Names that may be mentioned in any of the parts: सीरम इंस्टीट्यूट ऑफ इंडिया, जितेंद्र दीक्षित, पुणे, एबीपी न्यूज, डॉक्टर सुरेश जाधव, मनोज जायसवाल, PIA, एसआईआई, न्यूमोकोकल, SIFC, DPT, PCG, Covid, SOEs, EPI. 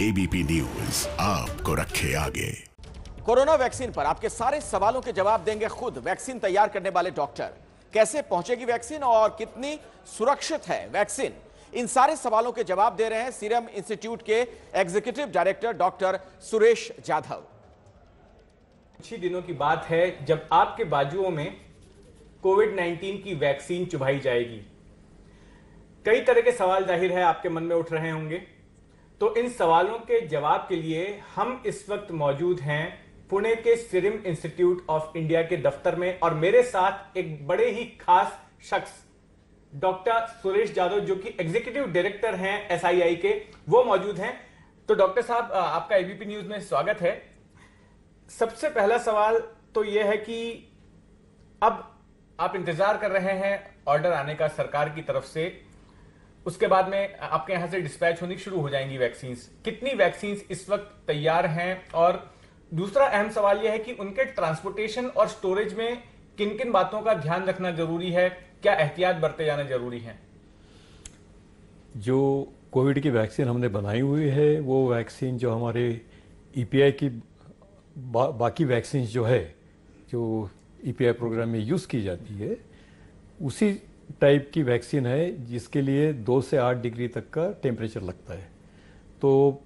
एबीपी न्यूज आपको रखे आगे। कोरोना वैक्सीन पर आपके सारे सवालों के जवाब देंगे खुद वैक्सीन तैयार करने वाले डॉक्टर। कैसे पहुंचेगी वैक्सीन और कितनी सुरक्षित है वैक्सीन, इन सारे सवालों के जवाब दे रहे हैं सीरम इंस्टीट्यूट के executive director डॉक्टर सुरेश जाधव। कुछ ही दिनों की बात है जब आपके बाजुओं में कोविड-19 की वैक्सीन चुभाई जाएगी। कई तरह के सवाल जाहिर है आपके मन में उठ रहे होंगे, तो इन सवालों के जवाब के लिए हम इस वक्त मौजूद हैं पुणे के सीरम इंस्टीट्यूट ऑफ इंडिया के दफ्तर में, और मेरे साथ एक बड़े ही खास शख्स डॉक्टर सुरेश जाधव जो कि एग्जीक्यूटिव डायरेक्टर हैं एसआईआई के, वो मौजूद हैं। तो डॉक्टर साहब आपका एबीपी न्यूज में स्वागत है। सबसे पहला सवाल तो ये है कि अब आप इंतजार कर रहे हैं ऑर्डर आने का सरकार की तरफ से, उसके बाद में आपके यहाँ से डिस्पैच होनी शुरू हो जाएंगी वैक्सीन्स। कितनी वैक्सीन्स इस वक्त तैयार हैं, और दूसरा अहम सवाल यह है कि उनके ट्रांसपोर्टेशन और स्टोरेज में किन किन बातों का ध्यान रखना जरूरी है, क्या एहतियात बरते जाना जरूरी है। जो कोविड की वैक्सीन हमने बनाई हुई है वो वैक्सीन जो हमारे EPI की बाकी वैक्सीन जो है, जो EPI प्रोग्राम में यूज़ की जाती है, उसी टाइप की वैक्सीन है जिसके लिए 2 से 8 डिग्री तक का टेम्परेचर लगता है। तो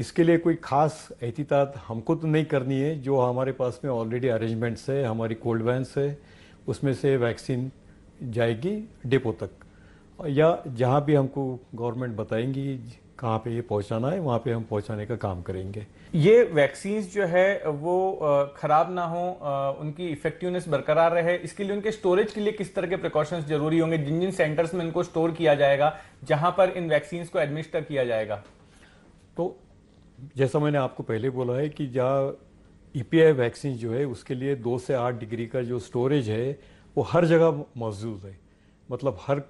इसके लिए कोई खास एहतियात हमको तो नहीं करनी है। जो हमारे पास में ऑलरेडी अरेंजमेंट्स है, हमारी कोल्ड वैन्स है, उसमें से वैक्सीन जाएगी डिपो तक, या जहाँ भी हमको गवर्नमेंट बताएंगी कहाँ पे ये पहुँचाना है वहाँ पे हम पहुँचाने का काम करेंगे। ये वैक्सीन्स जो है वो ख़राब ना हो, उनकी इफेक्टिवनेस बरकरार रहे, इसके लिए उनके स्टोरेज के लिए किस तरह के प्रिकॉशंस जरूरी होंगे, जिन जिन सेंटर्स में इनको स्टोर किया जाएगा जहाँ पर इन वैक्सीन्स को एडमिनिस्टर किया जाएगा। तो जैसा मैंने आपको पहले बोला है कि जहाँ EPI वैक्सीन जो है उसके लिए 2 से 8 डिग्री का जो स्टोरेज है वो हर जगह मौजूद है। मतलब हर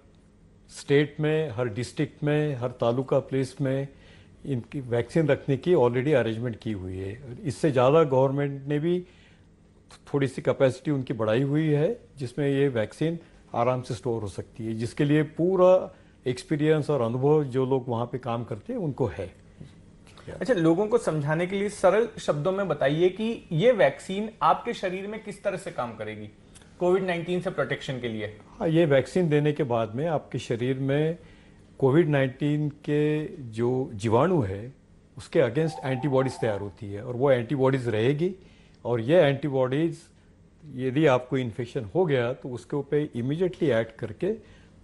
स्टेट में, हर डिस्ट्रिक्ट में, हर तालुका प्लेस में इनकी वैक्सीन रखने की ऑलरेडी अरेंजमेंट की हुई है। इससे ज़्यादा गवर्नमेंट ने भी थोड़ी सी कैपेसिटी उनकी बढ़ाई हुई है जिसमें ये वैक्सीन आराम से स्टोर हो सकती है, जिसके लिए पूरा एक्सपीरियंस और अनुभव जो लोग वहाँ पे काम करते हैं उनको है। अच्छा, लोगों को समझाने के लिए सरल शब्दों में बताइए कि ये वैक्सीन आपके शरीर में किस तरह से काम करेगी कोविड-19 से प्रोटेक्शन के लिए। हाँ, ये वैक्सीन देने के बाद में आपके शरीर में कोविड-19 के जो जीवाणु है उसके अगेंस्ट एंटीबॉडीज़ तैयार होती है, और वो एंटीबॉडीज़ रहेगी, और ये एंटीबॉडीज़ यदि आपको इन्फेक्शन हो गया तो उसके ऊपर इमीडिएटली एक्ट करके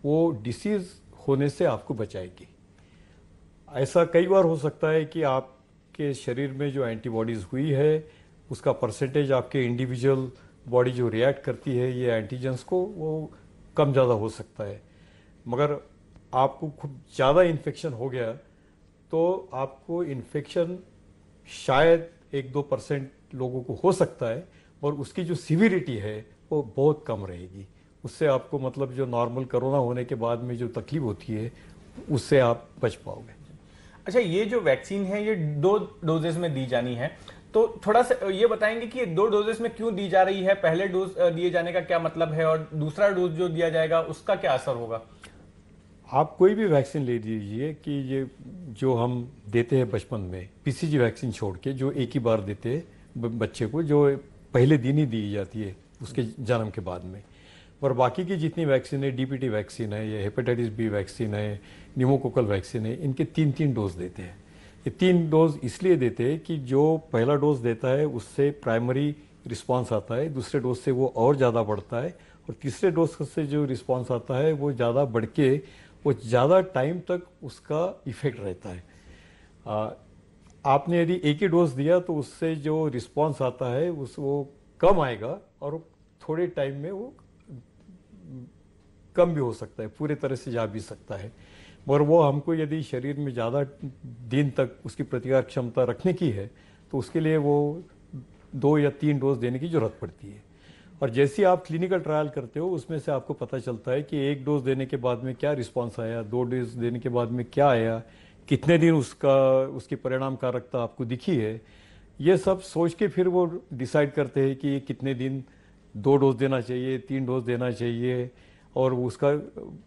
वो डिसीज़ होने से आपको बचाएगी। ऐसा कई बार हो सकता है कि आपके शरीर में जो एंटीबॉडीज़ हुई है उसका परसेंटेज आपके इंडिविजुअल बॉडी जो रिएक्ट करती है ये एंटीजेंस को, वो कम ज़्यादा हो सकता है, मगर आपको खूब ज़्यादा इन्फेक्शन हो गया तो आपको इन्फेक्शन शायद 1-2% लोगों को हो सकता है, और उसकी जो सीवियरिटी है वो बहुत कम रहेगी। उससे आपको मतलब जो नॉर्मल कोरोना होने के बाद में जो तकलीफ होती है उससे आप बच पाओगे। अच्छा, ये जो वैक्सीन है ये 2 डोजेज में दी जानी है, तो थोड़ा सा ये बताएंगे कि 2 डोजेस में क्यों दी जा रही है, पहले डोज दिए जाने का क्या मतलब है और दूसरा डोज जो दिया जाएगा उसका क्या असर होगा। आप कोई भी वैक्सीन ले लीजिए कि ये जो हम देते हैं बचपन में PCG वैक्सीन छोड़ के जो एक ही बार देते हैं बच्चे को, जो पहले दिन ही दी जाती है उसके जन्म के बाद में, और बाकी की जितनी वैक्सीन है, DPT वैक्सीन है, ये हेपेटाइटिस B वैक्सीन है, न्यूमोकोकल वैक्सीन है, इनके 3-3 डोज देते हैं। 3 डोज इसलिए देते हैं कि जो पहला डोज देता है उससे प्राइमरी रिस्पांस आता है, दूसरे डोज से वो और ज़्यादा बढ़ता है, और तीसरे डोज से जो रिस्पांस आता है वो ज़्यादा बढ़ के वो ज़्यादा टाइम तक उसका इफ़ेक्ट रहता है। आपने यदि एक ही डोज दिया तो उससे जो रिस्पांस आता है वो कम आएगा और थोड़े टाइम में वो कम भी हो सकता है, पूरे तरह से जा भी सकता है, और वो हमको यदि शरीर में ज़्यादा दिन तक उसकी प्रतिकार क्षमता रखने की है तो उसके लिए वो 2 या 3 डोज देने की ज़रूरत पड़ती है। और जैसे आप क्लिनिकल ट्रायल करते हो उसमें से आपको पता चलता है कि 1 डोज देने के बाद में क्या रिस्पांस आया, 2 डोज देने के बाद में क्या आया, कितने दिन उसकी परिणामकारकता आपको दिखी है। ये सब सोच के फिर वो डिसाइड करते हैं कि कितने दिन 2 डोज देना चाहिए, 3 डोज देना चाहिए, और उसका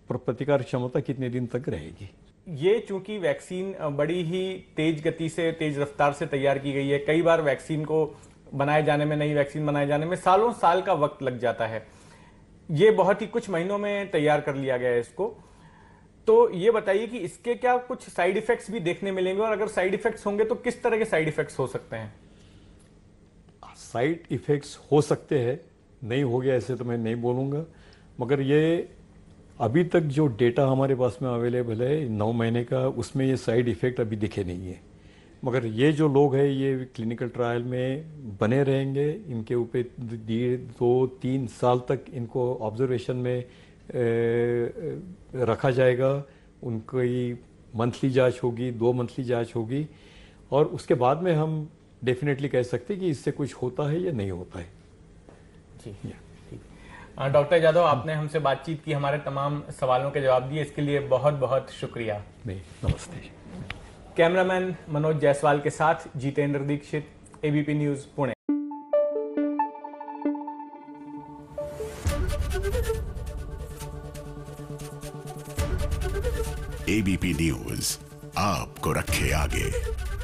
प्रतिकार क्षमता कितने दिन तक रहेगी। ये चूंकि वैक्सीन बड़ी ही तेज गति से, तेज रफ्तार से तैयार की गई है, कई बार वैक्सीन को बनाए जाने में, नई वैक्सीन बनाए जाने में सालों साल का वक्त लग जाता है, ये बहुत ही कुछ महीनों में तैयार कर लिया गया है इसको। तो ये बताइए कि इसके क्या कुछ साइड इफेक्ट्स भी देखने मिलेंगे, और अगर साइड इफेक्ट्स होंगे तो किस तरह के साइड इफेक्ट्स हो सकते हैं? साइड इफेक्ट्स हो सकते हैं, नहीं हो गया ऐसे तो मैं नहीं बोलूँगा, मगर ये अभी तक जो डेटा हमारे पास में अवेलेबल है 9 महीने का, उसमें ये साइड इफ़ेक्ट अभी दिखे नहीं है। मगर ये जो लोग हैं ये क्लिनिकल ट्रायल में बने रहेंगे, इनके ऊपर 2-3 साल तक इनको ऑब्जर्वेशन में रखा जाएगा, उनकी मंथली जांच होगी, 2 मंथली जांच होगी, और उसके बाद में हम डेफिनेटली कह सकते हैं कि इससे कुछ होता है या नहीं होता है। जी डॉक्टर जाधव, आपने हमसे बातचीत की, हमारे तमाम सवालों के जवाब दिए, इसके लिए बहुत बहुत शुक्रिया। नमस्ते। कैमरामैन मनोज जायसवाल के साथ जितेंद्र दीक्षित, एबीपी न्यूज, पुणे। एबीपी न्यूज आपको रखे आगे।